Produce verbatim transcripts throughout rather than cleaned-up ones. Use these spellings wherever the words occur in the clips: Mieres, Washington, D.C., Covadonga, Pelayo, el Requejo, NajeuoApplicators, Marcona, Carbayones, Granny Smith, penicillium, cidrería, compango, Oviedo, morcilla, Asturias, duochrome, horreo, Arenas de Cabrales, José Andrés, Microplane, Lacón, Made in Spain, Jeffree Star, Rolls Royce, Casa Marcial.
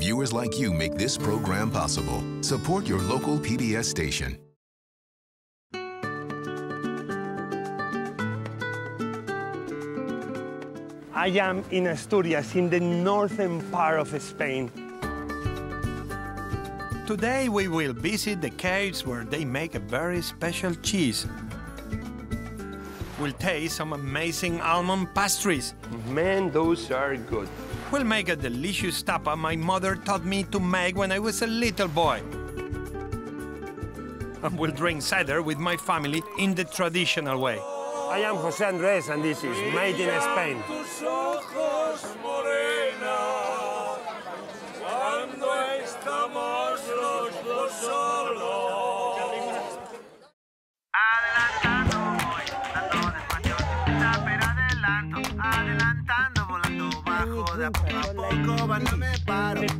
Viewers like you make this program possible. Support your local P B S station. I am in Asturias, in the northern part of Spain. Today we will visit the caves where they make a very special cheese. We'll taste some amazing almond pastries. Man, those are good. We'll make a delicious tapa my mother taught me to make when I was a little boy. And we'll drink cider with my family in the traditional way. I am José Andrés, and this is Made in Spain.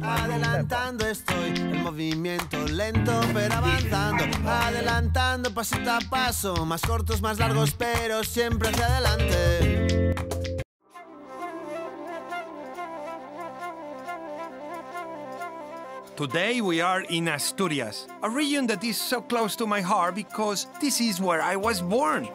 Adelantando estoy, en movimiento lento pero avanzando. Adelantando pasito a paso, más cortos, más largos, pero siempre hacia adelante. Today we are in Asturias, a region that is so close to my heart because this is where I was born.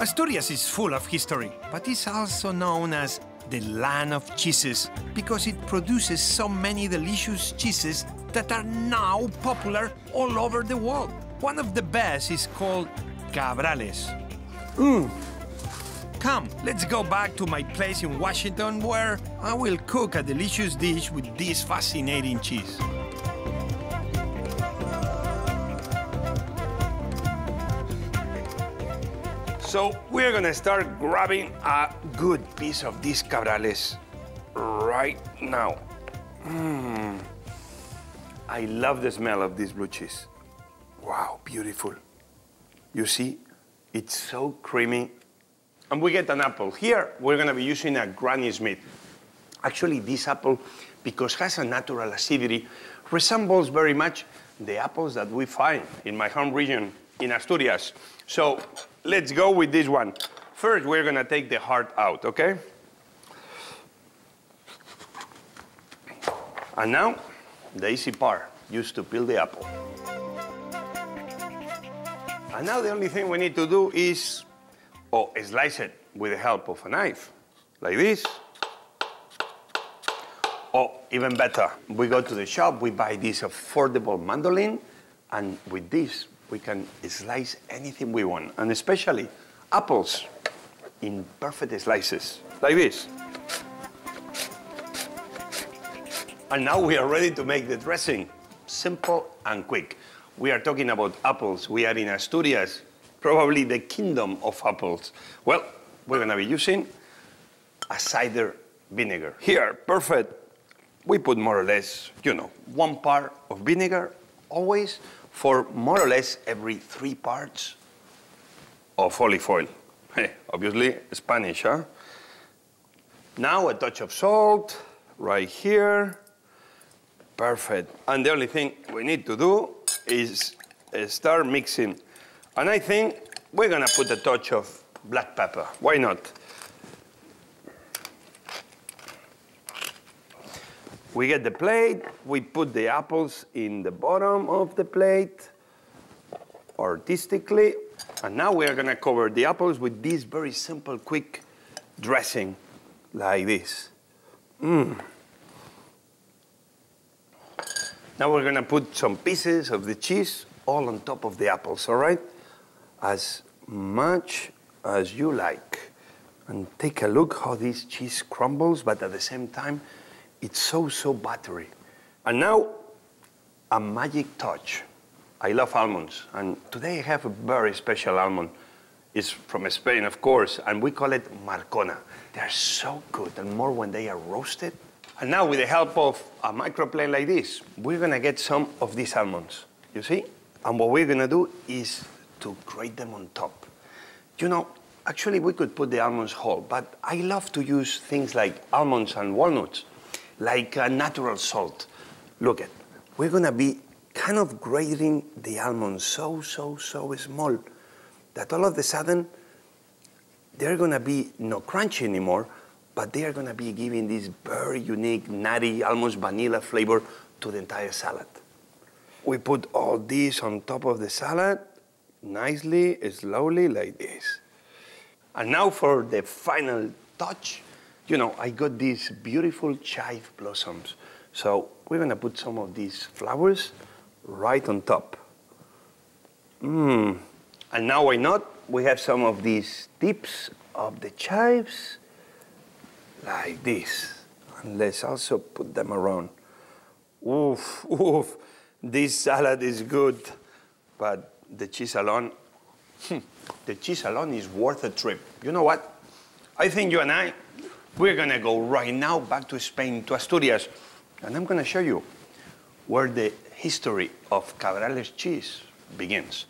Asturias is full of history, but it's also known as the land of cheeses because it produces so many delicious cheeses that are now popular all over the world. One of the best is called Cabrales. Mm. Come, let's go back to my place in Washington where I will cook a delicious dish with this fascinating cheese. So we're gonna start grabbing a good piece of these cabrales right now. Mm. I love the smell of this blue cheese. Wow, beautiful. You see, it's so creamy. And we get an apple. Here, we're gonna be using a Granny Smith. Actually, this apple, because it has a natural acidity, resembles very much the apples that we find in my home region, in Asturias. So let's go with this one. First, we're gonna take the heart out, okay? And now, the easy part, used to peel the apple. And now the only thing we need to do is, oh, slice it with the help of a knife, like this. Or even better, we go to the shop, we buy this affordable mandolin, and with this, we can slice anything we want, and especially apples in perfect slices, like this. And now we are ready to make the dressing. Simple and quick. We are talking about apples. We are in Asturias, probably the kingdom of apples. Well, we're gonna be using a cider vinegar. Here, perfect. We put more or less, you know, one part of vinegar, always, for more or less every three parts of olive oil. Hey, obviously Spanish, huh? Now a touch of salt right here. Perfect. And the only thing we need to do is start mixing. And I think we're gonna put a touch of black pepper. Why not? We get the plate, we put the apples in the bottom of the plate, artistically. And now we are gonna cover the apples with this very simple, quick dressing, like this. Mm. Now we're gonna put some pieces of the cheese all on top of the apples, all right? As much as you like. And take a look how this cheese crumbles, but at the same time, it's so, so buttery. And now, a magic touch. I love almonds, and today I have a very special almond. It's from Spain, of course, and we call it marcona. They're so good, and more when they are roasted. And now, with the help of a microplane like this, we're gonna get some of these almonds, you see? And what we're gonna do is to grate them on top. You know, actually, we could put the almonds whole, but I love to use things like almonds and walnuts, like a natural salt. Look at, we're gonna be kind of grating the almonds so, so, so small that all of a sudden they're going to be not crunchy anymore, but they are going to be giving this very unique, nutty, almost vanilla flavor to the entire salad. We put all this on top of the salad, nicely, slowly, like this. And now for the final touch, you know, I got these beautiful chive blossoms. So we're going to put some of these flowers right on top. Mmm. And now why not? We have some of these tips of the chives, like this. And let's also put them around. Oof, oof. This salad is good, but the cheese alone, hmm, the cheese alone is worth a trip. You know what? I think you and I, we're gonna go right now back to Spain, to Asturias, and I'm gonna show you where the history of Cabrales cheese begins.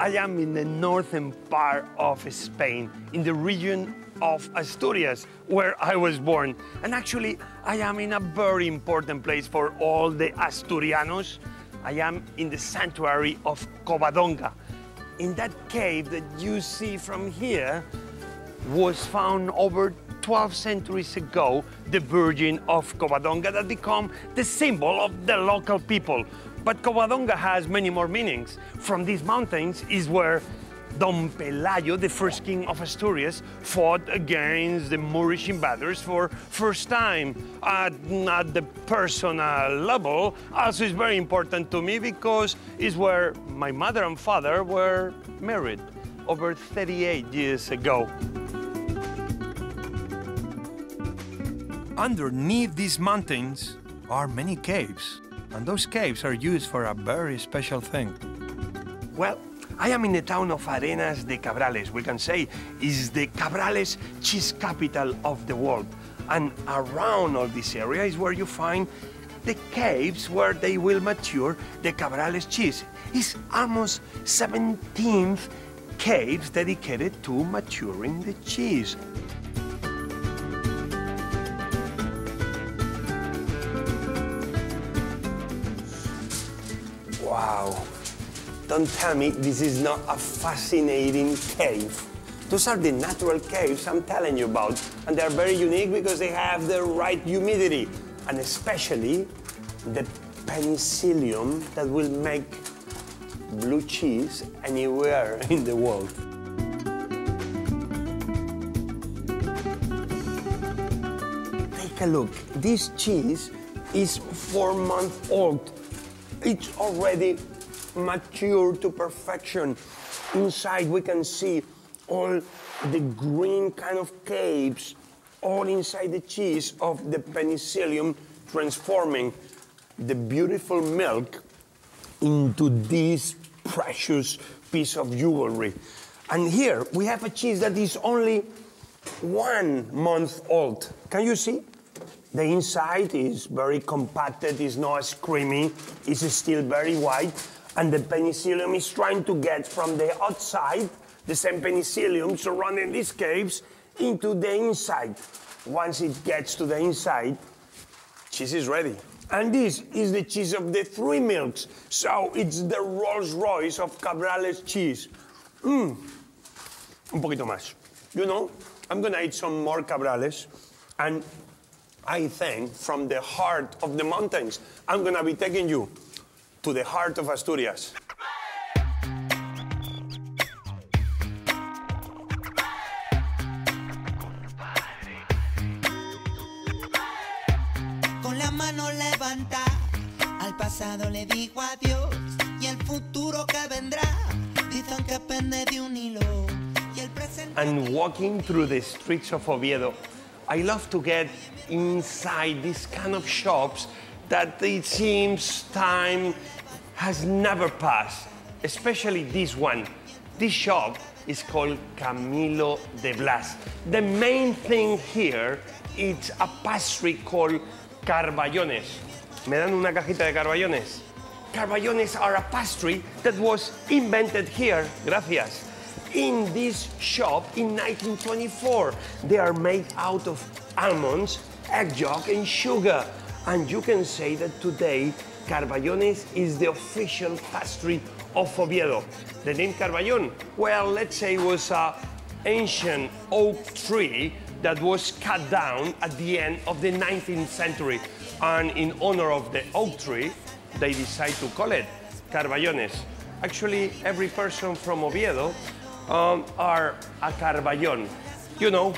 I am in the northern part of Spain, in the region of Asturias, where I was born. And actually, I am in a very important place for all the Asturianos. I am in the sanctuary of Covadonga. In that cave that you see from here was found over twelve centuries ago, the Virgin of Covadonga that became the symbol of the local people. But Covadonga has many more meanings. From these mountains is where Don Pelayo, the first king of Asturias, fought against the Moorish invaders for first time. At, at the personal level, also is very important to me because it's where my mother and father were married over thirty-eight years ago. Underneath these mountains are many caves. And those caves are used for a very special thing. Well, I am in the town of Arenas de Cabrales. We can say is the Cabrales cheese capital of the world. And around all this area is where you find the caves where they will mature the Cabrales cheese. It's almost seventeen caves dedicated to maturing the cheese. Wow, don't tell me this is not a fascinating cave. Those are the natural caves I'm telling you about. And they're very unique because they have the right humidity. And especially the penicillium that will make blue cheese anywhere in the world. Take a look. This cheese is four months old. It's already matured to perfection. Inside we can see all the green kind of caves, all inside the cheese of the penicillium, transforming the beautiful milk into this precious piece of jewelry. And here we have a cheese that is only one month old. Can you see? The inside is very compacted, it's not as creamy, it's still very white, and the penicillium is trying to get from the outside, the same penicillium surrounding these caves, into the inside. Once it gets to the inside, cheese is ready. And this is the cheese of the three milks, so it's the Rolls Royce of Cabrales cheese. Mmm, un poquito más. You know, I'm gonna eat some more Cabrales, and I think from the heart of the mountains, I'm gonna be taking you to the heart of Asturias. Con la mano levanta, al pasado le digo adiós, y el futuro que vendrá, dicen que pende de un hilo, y el presente. And walking through the streets of Oviedo, I love to get inside these kind of shops that it seems time has never passed, especially this one. This shop is called Camilo de Blas. The main thing here is a pastry called Carbayones. ¿Me dan una cajita de Carbayones? Carbayones are a pastry that was invented here, gracias, in this shop in nineteen twenty-four. They are made out of almonds, egg yolk and sugar. And you can say that today Carbayones is the official pastry of Oviedo. The name Carbayon, well, let's say it was an ancient oak tree that was cut down at the end of the nineteenth century. And in honor of the oak tree, they decided to call it Carbayones. Actually, every person from Oviedo um, are a Carbayón. You know,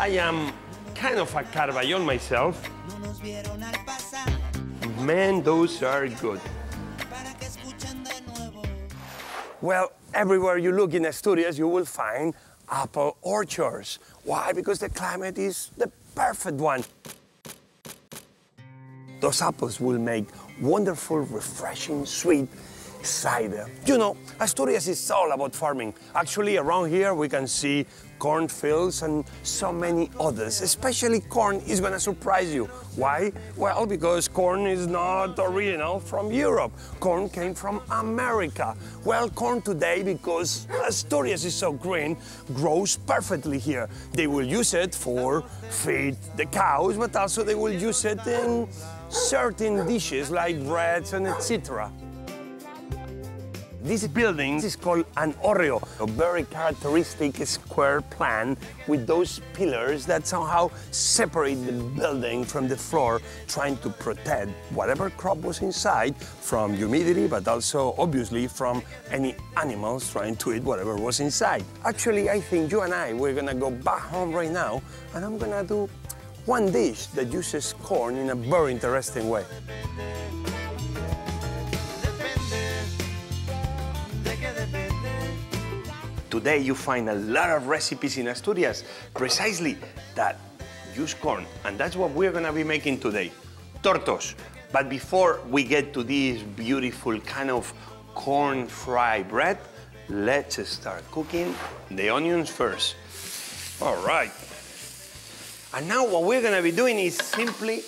I am kind of a Carbayón myself. Man, those are good. Well, everywhere you look in Asturias, you will find apple orchards. Why? Because the climate is the perfect one. Those apples will make wonderful, refreshing, sweet cider. You know, Asturias is all about farming. Actually, around here we can see cornfields and so many others. Especially corn is gonna surprise you. Why? Well, because corn is not original from Europe. Corn came from America. Well, corn today, because Asturias is so green, grows perfectly here. They will use it for feed the cows, but also they will use it in certain dishes like breads and et cetera. This building is called an horreo, a very characteristic square plan with those pillars that somehow separate the building from the floor, trying to protect whatever crop was inside from humidity, but also, obviously, from any animals trying to eat whatever was inside. Actually, I think you and I, we're gonna go back home right now, and I'm gonna do one dish that uses corn in a very interesting way. Today you find a lot of recipes in Asturias, precisely that use corn, and that's what we're gonna be making today, tortos. But before we get to this beautiful kind of corn fry bread, let's start cooking the onions first. All right. And now what we're gonna be doing is simply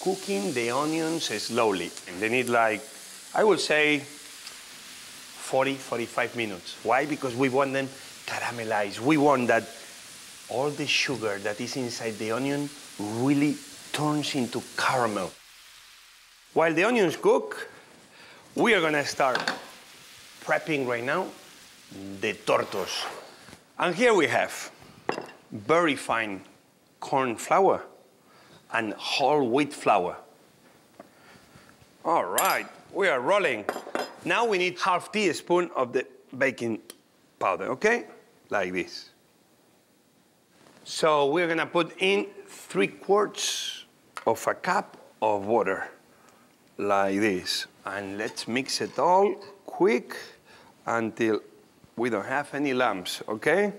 cooking the onions slowly. And they need like, I would say, forty, forty-five minutes. Why? Because we want them caramelized. We want that all the sugar that is inside the onion really turns into caramel. While the onions cook, we are gonna start prepping right now the tortos. And here we have very fine corn flour and whole wheat flour. All right, we are rolling. Now we need half teaspoon of the baking powder, okay? Like this. So we're gonna put in three quarts of a cup of water, like this. And let's mix it all quick until we don't have any lumps, okay?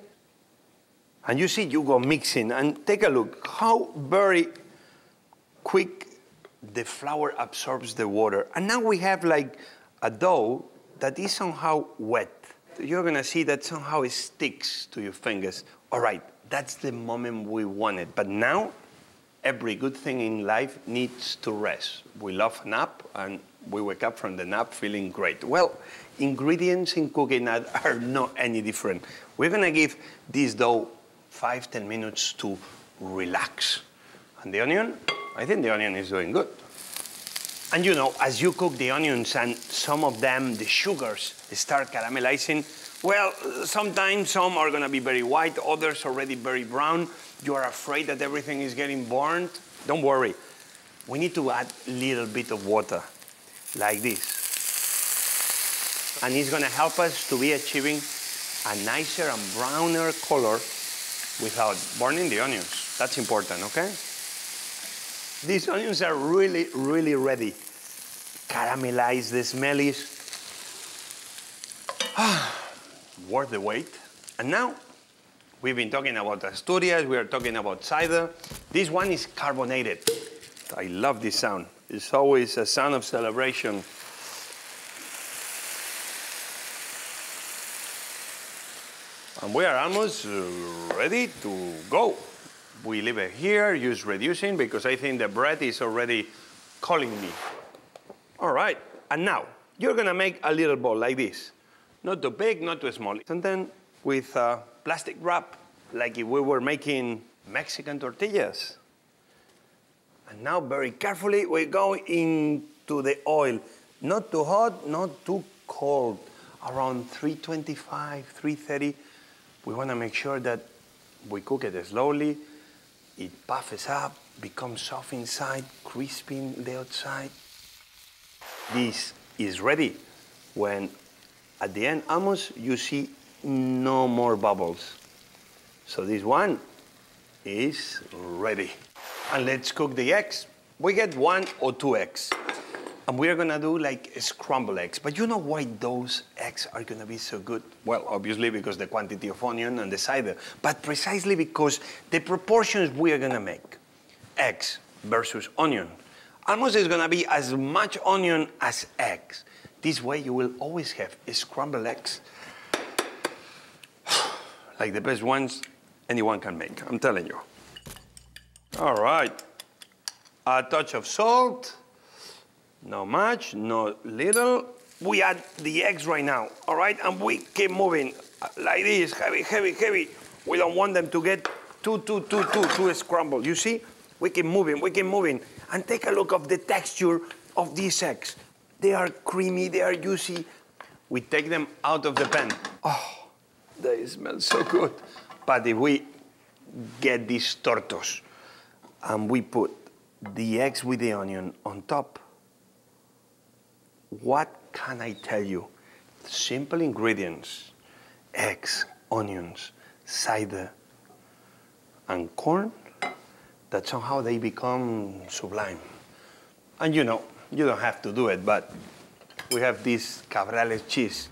And you see, you go mixing, and take a look how very quick the flour absorbs the water. And now we have like a dough that is somehow wet. You're gonna see that somehow it sticks to your fingers. All right, that's the moment we want it. But now, every good thing in life needs to rest. We love a nap, and we wake up from the nap feeling great. Well, ingredients in cooking are not any different. We're gonna give this dough five, ten minutes to relax. And the onion, I think the onion is doing good. And you know, as you cook the onions and some of them, the sugars start caramelizing, well, sometimes some are gonna be very white, others already very brown. You are afraid that everything is getting burnt. Don't worry. We need to add a little bit of water, like this. And it's gonna help us to be achieving a nicer and browner color without burning the onions. That's important, okay? These onions are really, really ready. Caramelized, the smell is worth the wait. And now, we've been talking about Asturias, we are talking about cider. This one is carbonated. I love this sound. It's always a sound of celebration. And we are almost ready to go. We leave it here, use reducing, because I think the bread is already calling me. All right, and now, you're gonna make a little ball like this. Not too big, not too small. And then with a plastic wrap, like if we were making Mexican tortillas. And now, very carefully, we go in to the oil. Not too hot, not too cold. Around three twenty-five, three thirty, we want to make sure that we cook it slowly. It puffs up, becomes soft inside, crispy in the outside. This is ready when, at the end, almost, you see no more bubbles. So this one is ready. And let's cook the eggs. We get one or two eggs. And we're gonna do like scrambled eggs. But you know why those eggs are gonna be so good? Well, obviously because the quantity of onion and the cider, but precisely because the proportions we are gonna make. Eggs versus onion. Almost is gonna be as much onion as eggs. This way you will always have scrambled eggs like the best ones anyone can make, I'm telling you. All right, a touch of salt. Not much, not little. We add the eggs right now, all right? And we keep moving like this, heavy, heavy, heavy. We don't want them to get too, too, too, too, too scrambled. You see? We keep moving, we keep moving. And take a look of the texture of these eggs. They are creamy, they are juicy. We take them out of the pan. Oh, they smell so good. But if we get these tortos and we put the eggs with the onion on top, what can I tell you? Simple ingredients, eggs, onions, cider, and corn, that somehow they become sublime. And you know, you don't have to do it, but we have this Cabrales cheese.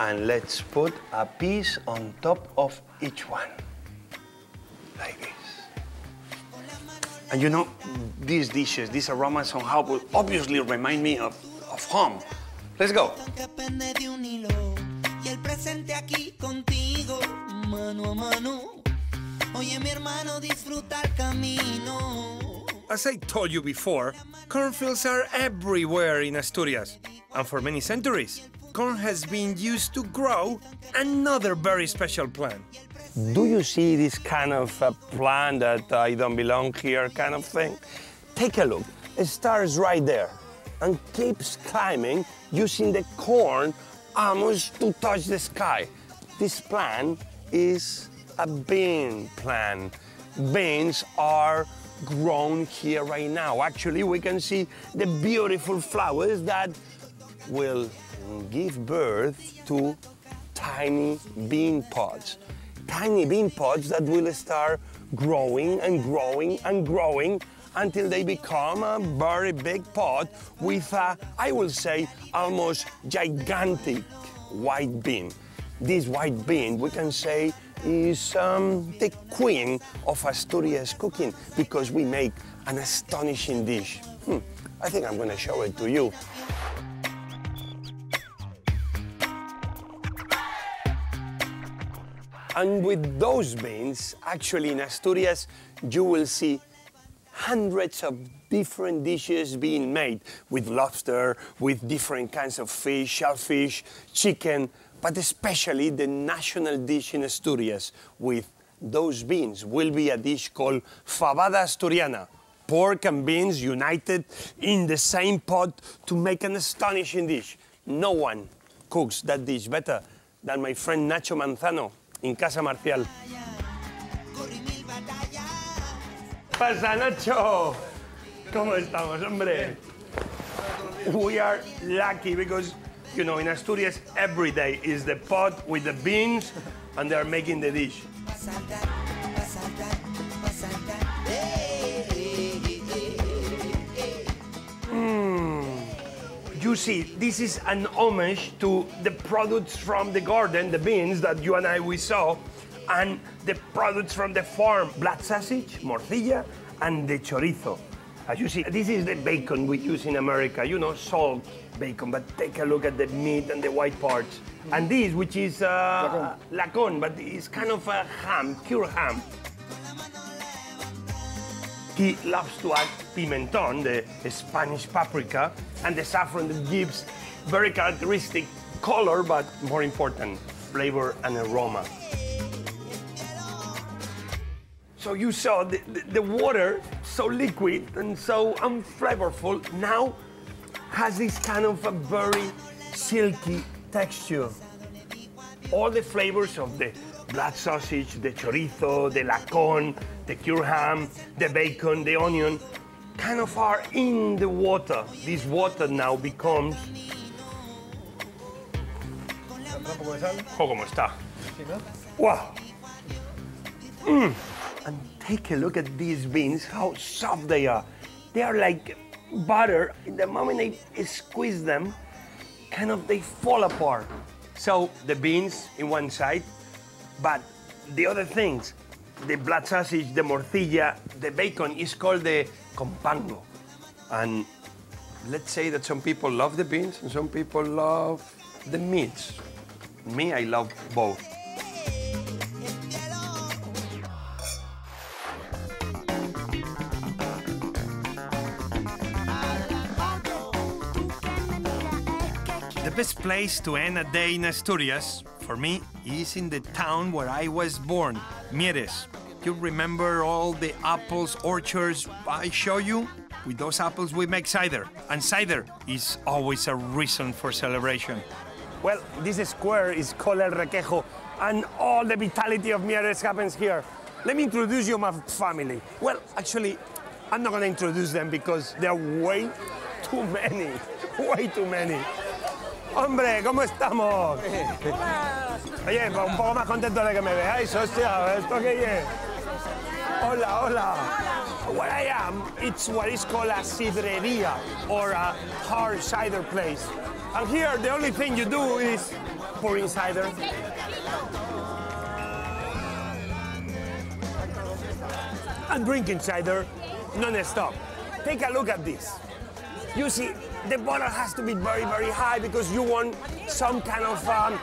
And let's put a piece on top of each one, like this. And you know, these dishes, these aromas somehow will obviously remind me of, of home. Let's go. As I told you before, cornfields are everywhere in Asturias. And for many centuries, corn has been used to grow another very special plant. Do you see this kind of uh, plant that uh, I don't belong here kind of thing? Take a look. It starts right there and keeps climbing, using the corn almost to touch the sky. This plant is a bean plant. Beans are grown here right now. Actually, we can see the beautiful flowers that will give birth to tiny bean pods. Tiny bean pods that will start growing and growing and growing until they become a very big pod with a, I will say, almost gigantic white bean. This white bean, we can say, is um, the queen of Asturias cooking because we make an astonishing dish. Hmm, I think I'm gonna show it to you. And with those beans, actually in Asturias, you will see hundreds of different dishes being made with lobster, with different kinds of fish, shellfish, chicken, but especially the national dish in Asturias with those beans will be a dish called fabada asturiana. Pork and beans united in the same pot to make an astonishing dish. No one cooks that dish better than my friend Nacho Manzano in Casa Marcial. Pasa, Nacho. ¿Cómo estamos, hombre? We are lucky because, you know, in Asturias, every day is the pot with the beans and they're making the dish. You see, this is an homage to the products from the garden, the beans that you and I we saw, and the products from the farm, black sausage, morcilla, and the chorizo. As you see, this is the bacon we use in America, you know, salt bacon, but take a look at the meat and the white parts. And this, which is uh, Lacón, but it's kind of a ham, pure ham. He loves to add pimentón, the Spanish paprika, and the saffron that gives very characteristic color, but more important, flavor and aroma. So you saw the, the, the water so liquid and so unflavorful, now has this kind of a very silky texture. All the flavors of the black sausage, the chorizo, the lacón, the cured ham, the bacon, the onion, kind of are in the water. This water now becomes... Oh, como está. Wow! Mm. And take a look at these beans, how soft they are. They are like butter. In the moment I squeeze them, kind of they fall apart. So the beans in one side, but the other things, the black sausage, the morcilla, the bacon is called the compango. And let's say that some people love the beans and some people love the meats. Me, I love both. The best place to end a day in Asturias, for me, is in the town where I was born, Mieres. You remember all the apples, orchards I show you? With those apples we make cider, and cider is always a reason for celebration. Well, this square is called El Requejo, and all the vitality of Mieres happens here. Let me introduce you my family. Well, actually, I'm not going to introduce them because there are way too many, way too many. Hombre, ¿cómo estamos? Oye, un poco más contento de que me veáis, hostia, ¿esto qué es? Hola, hola. Where I am, it's what is called a cidrería, or a hard cider place. And here, the only thing you do is pour in cider. And drinking cider non-stop. Take a look at this. You see, the bottle has to be very, very high because you want some kind of um,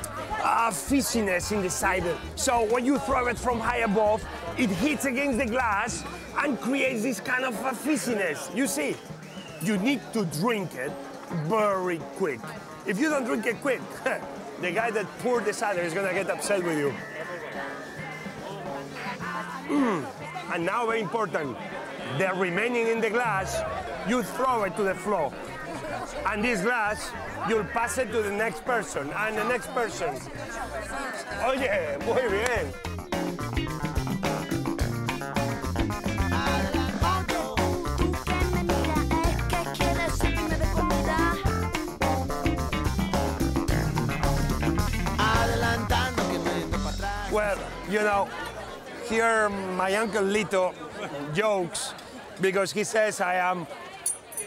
uh, fishiness in the cider. So when you throw it from high above, it hits against the glass and creates this kind of uh, fishiness. You see, you need to drink it very quick. If you don't drink it quick, the guy that poured the cider is gonna get upset with you. Mm. And now, very important, the remaining in the glass, you throw it to the floor. And this glass, you'll pass it to the next person, and the next person. Oye, muy bien. Well, you know, here my uncle Lito jokes because he says I am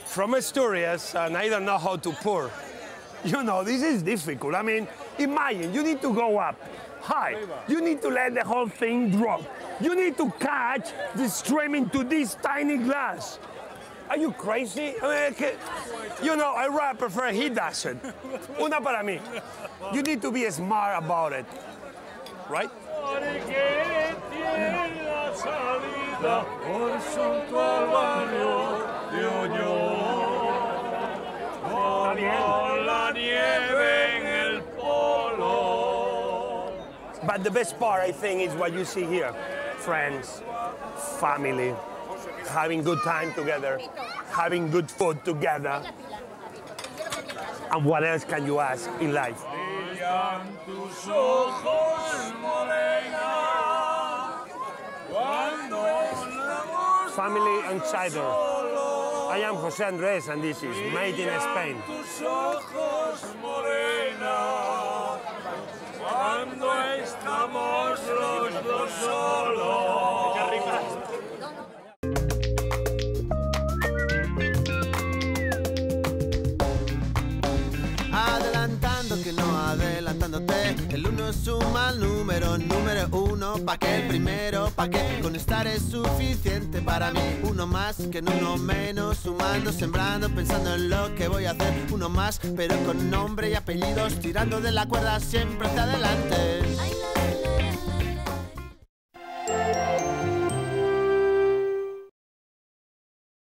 from Asturias and I don't know how to pour. You know, this is difficult. I mean, imagine, you need to go up high. You need to let the whole thing drop. You need to catch the stream into this tiny glass. Are you crazy? I mean, you know, I rather prefer he doesn't. Una para mí. You need to be smart about it. Right? But the best part, I think, is what you see here. Friends, family, having good time together, having good food together. And what else can you ask in life? Family and cider. I am José Andrés and this is Made in Spain. Adelantando que no adelantándote, el uno es un mal número, número uno pa' que el primero pa' que con estar es suficiente para mí. Uno más que en uno menos, sumando, sembrando, pensando en lo que voy a hacer. Uno más pero con nombre y apellidos, tirando de la cuerda siempre hacia adelante.